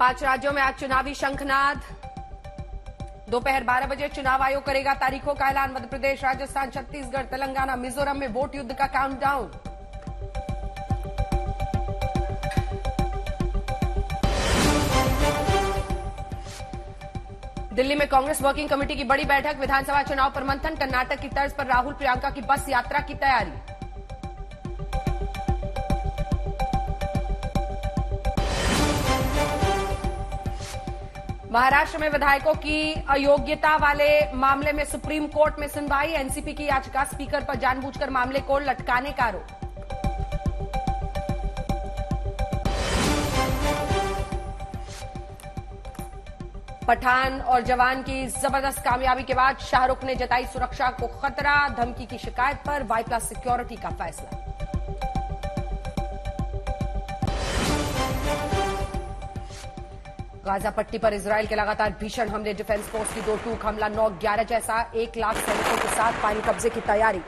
5 राज्यों में आज चुनावी शंखनाद। दोपहर 12 बजे चुनाव आयोग करेगा तारीखों का ऐलान। मध्यप्रदेश, राजस्थान, छत्तीसगढ़, तेलंगाना, मिजोरम में वोट युद्ध का काउंटडाउन। दिल्ली में कांग्रेस वर्किंग कमेटी की बड़ी बैठक, विधानसभा चुनाव पर मंथन। कर्नाटक की तर्ज पर राहुल प्रियंका की बस यात्रा की तैयारी। महाराष्ट्र में विधायकों की अयोग्यता वाले मामले में सुप्रीम कोर्ट में सुनवाई। एनसीपी की याचिका, स्पीकर पर जानबूझकर मामले को लटकाने का आरोप। पठान और जवान की जबरदस्त कामयाबी के बाद शाहरुख ने जताई सुरक्षा को खतरा। धमकी की शिकायत पर वाइप्ला सिक्योरिटी का फैसला। गाज़ा पट्टी पर इजरायल के लगातार भीषण हमले, डिफेंस फोर्स की 2 टूक हमला 9/11 जैसा। 1 लाख सैनिकों के साथ पानी कब्जे की तैयारी।